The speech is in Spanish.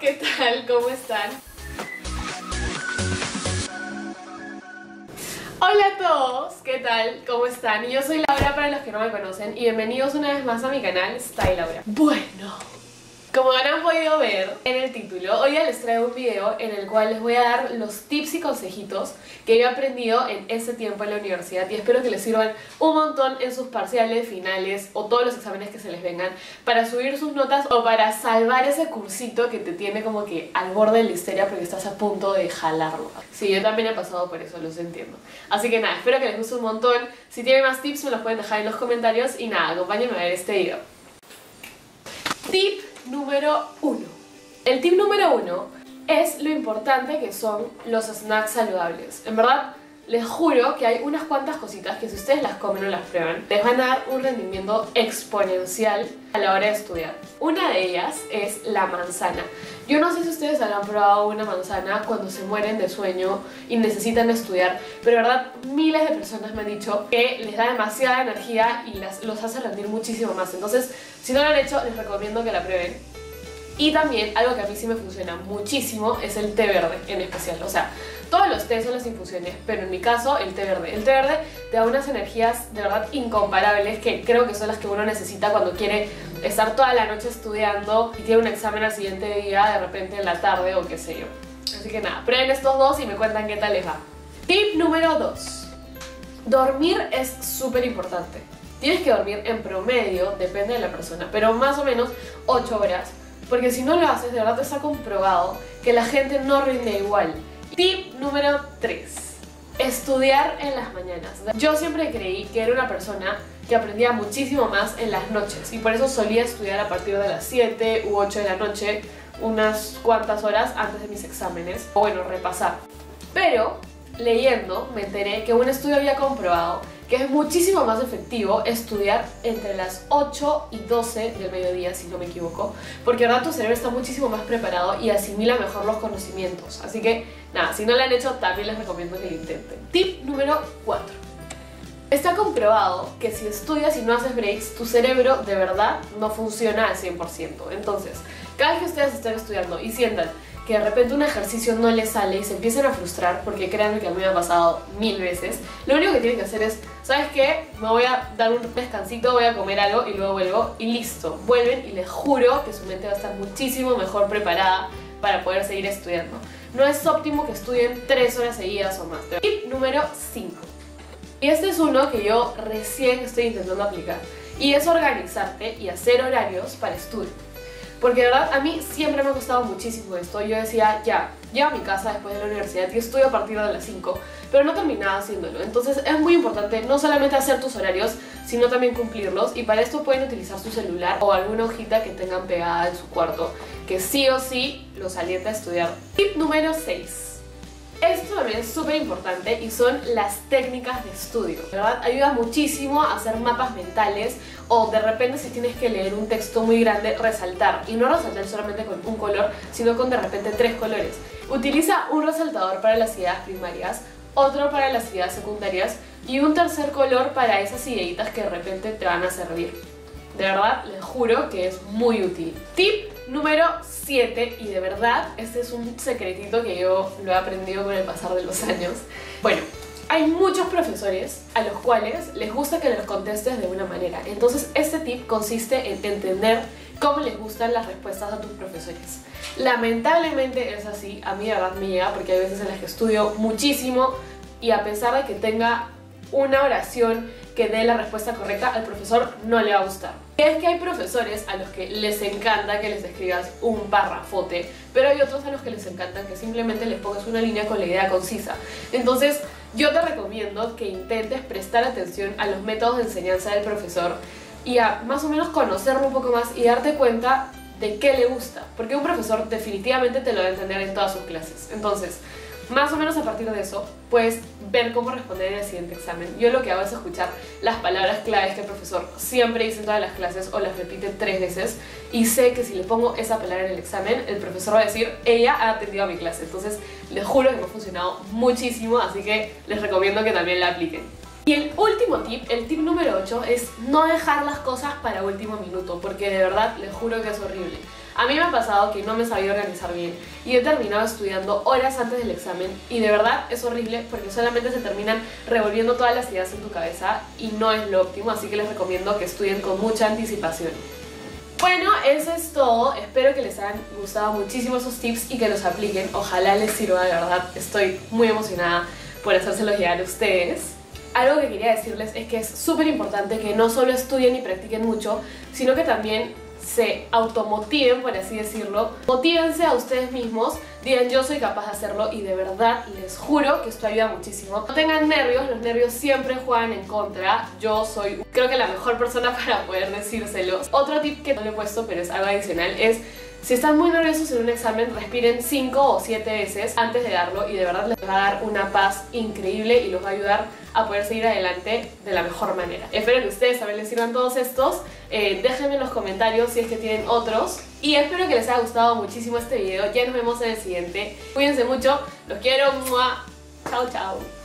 ¿Qué tal? ¿Cómo están? Hola a todos, ¿qué tal? ¿Cómo están? Yo soy Laura para los que no me conocen y bienvenidos una vez más a mi canal stylaura. Bueno, como habrán podido ver en el título, hoy ya les traigo un video en el cual les voy a dar los tips y consejitos que yo he aprendido en este tiempo en la universidad y espero que les sirvan un montón en sus parciales, finales o todos los exámenes que se les vengan para subir sus notas o para salvar ese cursito que te tiene como que al borde de la histeria porque estás a punto de jalarlo. Sí, yo también he pasado por eso, los entiendo. Así que nada, espero que les guste un montón. Si tienen más tips me los pueden dejar en los comentarios y nada, acompáñenme a ver este video. Tip número 1. El tip número 1 es lo importante que son los snacks saludables. En verdad, les juro que hay unas cuantas cositas que si ustedes las comen o las prueban, les van a dar un rendimiento exponencial a la hora de estudiar. Una de ellas es la manzana. Yo no sé si ustedes habrán probado una manzana cuando se mueren de sueño y necesitan estudiar, pero de verdad miles de personas me han dicho que les da demasiada energía y los hace rendir muchísimo más. Entonces, si no lo han hecho, les recomiendo que la prueben. Y también algo que a mí sí me funciona muchísimo es el té verde en especial. O sea, todos los tés son las infusiones, pero en mi caso el té verde. El té verde te da unas energías de verdad incomparables que creo que son las que uno necesita cuando quiere estar toda la noche estudiando y tiene un examen al siguiente día, de repente en la tarde o qué sé yo. Así que nada, prueben estos dos y me cuentan qué tal les va. Tip número 2. Dormir es súper importante. Tienes que dormir en promedio, depende de la persona, pero más o menos 8 horas. Porque si no lo haces, de verdad te está comprobado que la gente no rinde igual. Tip número 3. Estudiar en las mañanas. Yo siempre creí que era una persona que aprendía muchísimo más en las noches y por eso solía estudiar a partir de las 7 u 8 de la noche unas cuantas horas antes de mis exámenes, o bueno, repasar. Pero leyendo me enteré que un estudio había comprobado que es muchísimo más efectivo estudiar entre las 8 y 12 del mediodía, si no me equivoco, porque ahora tu cerebro está muchísimo más preparado y asimila mejor los conocimientos. Así que nada, si no lo han hecho también les recomiendo que lo intenten. Tip número 4. Está comprobado que si estudias y no haces breaks, tu cerebro de verdad no funciona al 100%. Entonces, cada vez que ustedes estén estudiando y sientan que de repente un ejercicio no les sale y se empiezan a frustrar, porque créanme que a mí me ha pasado mil veces, lo único que tienen que hacer es, ¿sabes qué? Me voy a dar un descansito, voy a comer algo y luego vuelvo y listo. Vuelven y les juro que su mente va a estar muchísimo mejor preparada para poder seguir estudiando. No es óptimo que estudien 3 horas seguidas o más. Tip número 5. Y este es uno que yo recién estoy intentando aplicar y es organizarte y hacer horarios para estudio. Porque de verdad a mí siempre me ha costado muchísimo esto. Yo decía, ya, llego a mi casa después de la universidad y estudio a partir de las 5, pero no terminaba haciéndolo. Entonces es muy importante no solamente hacer tus horarios, sino también cumplirlos. Y para esto pueden utilizar su celular o alguna hojita que tengan pegada en su cuarto, que sí o sí los alienta a estudiar. Tip número 6. Esto también es súper importante y son las técnicas de estudio, ¿verdad? Ayuda muchísimo a hacer mapas mentales o de repente si tienes que leer un texto muy grande, resaltar. Y no resaltar solamente con un color, sino con de repente 3 colores. Utiliza un resaltador para las ideas primarias, otro para las ideas secundarias y un tercer color para esas ideitas que de repente te van a servir. De verdad, les juro que es muy útil. Tip número 7, y de verdad, este es un secretito que yo lo he aprendido con el pasar de los años. Bueno, hay muchos profesores a los cuales les gusta que les contestes de una manera. Entonces, este tip consiste en entender cómo les gustan las respuestas a tus profesores. Lamentablemente es así, a mí de verdad me llega, porque hay veces en las que estudio muchísimo y a pesar de que tenga una oración que dé la respuesta correcta, al profesor no le va a gustar. Es que hay profesores a los que les encanta que les escribas un parrafote, pero hay otros a los que les encanta que simplemente les pongas una línea con la idea concisa. Entonces, yo te recomiendo que intentes prestar atención a los métodos de enseñanza del profesor y a más o menos conocerlo un poco más y darte cuenta de qué le gusta, porque un profesor definitivamente te lo va a entender en todas sus clases. Entonces, más o menos a partir de eso, puedes ver cómo responder en el siguiente examen. Yo lo que hago es escuchar las palabras claves que el profesor siempre dice en todas las clases o las repite 3 veces y sé que si le pongo esa palabra en el examen, el profesor va a decir, ella ha atendido a mi clase. Entonces, les juro que me ha funcionado muchísimo, así que les recomiendo que también la apliquen. Y el último tip, el tip número 8, es no dejar las cosas para último minuto, porque de verdad les juro que es horrible. A mí me ha pasado que no me sabía organizar bien y he terminado estudiando horas antes del examen y de verdad es horrible porque solamente se terminan revolviendo todas las ideas en tu cabeza y no es lo óptimo, así que les recomiendo que estudien con mucha anticipación. Bueno, eso es todo. Espero que les hayan gustado muchísimo esos tips y que los apliquen. Ojalá les sirva, de verdad. Estoy muy emocionada por hacérselos llegar a ustedes. Algo que quería decirles es que es súper importante que no solo estudien y practiquen mucho, sino que también se automotiven, por así decirlo. Motívense a ustedes mismos, digan yo soy capaz de hacerlo y de verdad les juro que esto ayuda muchísimo. No tengan nervios, los nervios siempre juegan en contra. Yo soy creo que la mejor persona para poder decírselos. Otro tip que no le he puesto pero es algo adicional es: si están muy nerviosos en un examen, respiren 5 o 7 veces antes de darlo y de verdad les va a dar una paz increíble y los va a ayudar a poder seguir adelante de la mejor manera. Espero que ustedes también les sirvan todos estos. Déjenme en los comentarios si es que tienen otros. Y espero que les haya gustado muchísimo este video. Ya nos vemos en el siguiente. Cuídense mucho. Los quiero. ¡Mua! Chao, chao.